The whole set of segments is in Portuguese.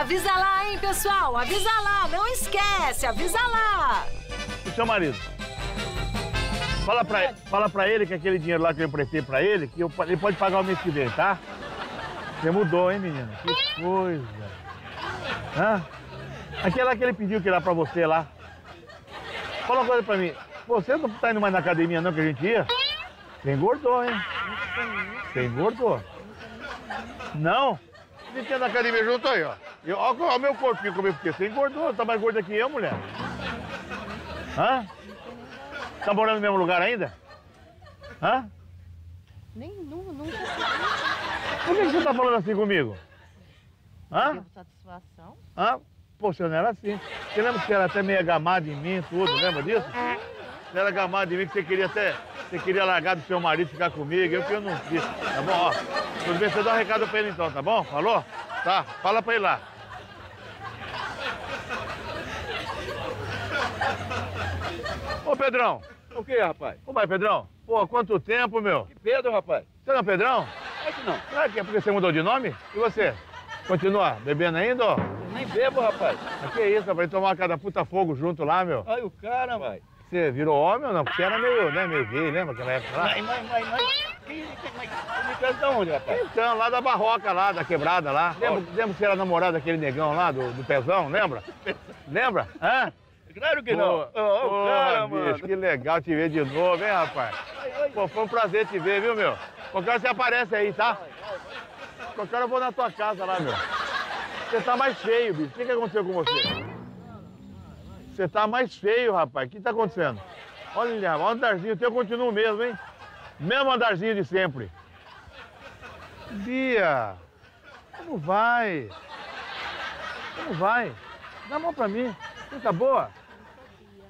Avisa lá, hein, pessoal? Avisa lá, não esquece, avisa lá. O seu marido. Fala pra ele que aquele dinheiro lá que eu emprestei pra ele, que ele pode pagar o mês que vem, tá? Você mudou, hein, menina? Que coisa. Hã? Aquele lá que ele pediu que lá pra você lá. Fala uma coisa pra mim. Você não tá indo mais na academia não que a gente ia? Você engordou, hein? Você engordou. Não? Você tem na academia junto aí, ó. Olha o meu corpinho comigo, porque você engordou. Tá mais gorda que eu, mulher. Hã? Tá morando no mesmo lugar ainda? Hã? Nem, nunca. Por que você tá falando assim comigo? Hã? Devo satisfação. Hã? Pô, você não era assim. Você lembra que você era até meio agamado em mim, tudo, lembra disso? Você era agamado em mim, que você queria até... Você queria largar do seu marido, ficar comigo, eu que eu não quis, tá bom? Ó, tudo bem, você dá um recado pra ele então, tá bom? Falou? Tá, fala pra ele lá. Ô, Pedrão. O que, rapaz? Como é, Pedrão? Pô, quanto tempo, meu? Que Pedro, rapaz? Você não é Pedrão? É que não. Será que é porque você mudou de nome? E você? Continua bebendo ainda, ó? Eu nem bebo, rapaz. Mas que isso, rapaz? Tomar cada puta fogo junto lá, meu. Ai, o cara, vai. Você virou homem ou não? Porque você era meio, né, meio gay, lembra aquela época lá? Mas da onde, rapaz? Então, lá da barroca, lá, da quebrada lá. Lembra que você era namorado daquele negão lá, do Pezão, lembra? Lembra? Hã? Claro que não. Ô, cara, mano. Que legal te ver de novo, hein, rapaz? Pô, foi um prazer te ver, viu, meu? Qualquer hora você aparece aí, tá? Qualquer hora eu vou na tua casa lá, meu. Você tá mais feio, bicho. O que aconteceu com você? Você tá mais feio, rapaz. O que tá acontecendo? Olha, o andarzinho teu continua o mesmo, hein? Mesmo andarzinho de sempre. Bia, como vai? Como vai? Dá a mão pra mim. Você tá boa?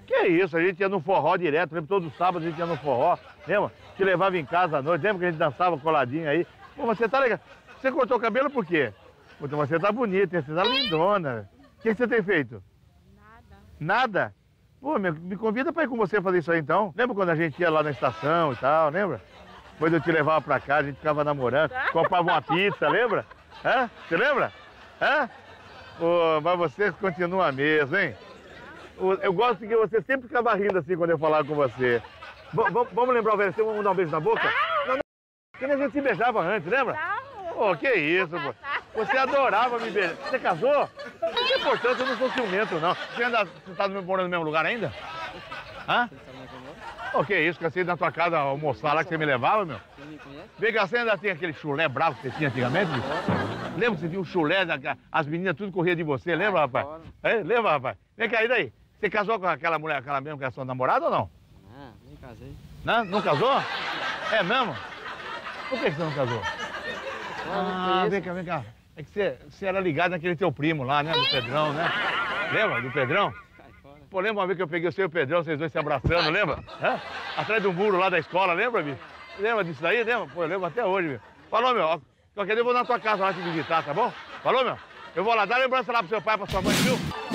Que isso, a gente ia no forró direto. Lembra? Todo sábado a gente ia no forró. Lembra? Te levava em casa à noite. Lembra que a gente dançava coladinho aí? Pô, mas você tá legal. Você cortou o cabelo por quê? Pô, você tá bonita, você tá lindona. O que você tem feito? Nada? Pô, me convida pra ir com você fazer isso aí, então. Lembra quando a gente ia lá na estação e tal, lembra? Depois eu te levava pra cá, a gente ficava namorando, comprava uma pizza, lembra? Hã? Você lembra? Hã? Pô, mas você continua mesmo, hein? Eu gosto que você sempre ficava rindo assim quando eu falava com você. Vamos lembrar o velho, vamos dar um beijo na boca? Não, porque a gente se beijava antes, lembra? Pô, que isso, pô. Você adorava me beijar. Você casou? Não é importante, eu não sou ciumento, não. Você tá morando no mesmo lugar ainda? Hã? O que é isso? Cansei na tua casa almoçar lá que você me levava, meu? Você me conhece? Vem cá, você ainda tem aquele chulé bravo que você tinha antigamente? Lembra que você tinha um chulé, as meninas tudo corria de você, lembra, rapaz? É, lembra, rapaz? Vem cá, e daí? Você casou com aquela mulher, aquela mesmo que é sua namorada ou não? Ah, nem casei. Não casou? É mesmo? Por que você não casou? Ah, vem cá, vem cá. É que você era ligado naquele teu primo lá, né? Do Pedrão, né? Lembra do Pedrão? Pô, lembra uma vez que eu peguei o seu e o Pedrão, vocês dois se abraçando, lembra? Hã? Atrás do muro lá da escola, lembra, bicho? Lembra disso daí, lembra? Pô, eu lembro até hoje, bicho. Falou, meu, qualquer dia eu vou na tua casa lá te visitar, tá bom? Falou, meu? Eu vou lá, dá lembrança lá pro seu pai, pra sua mãe, viu?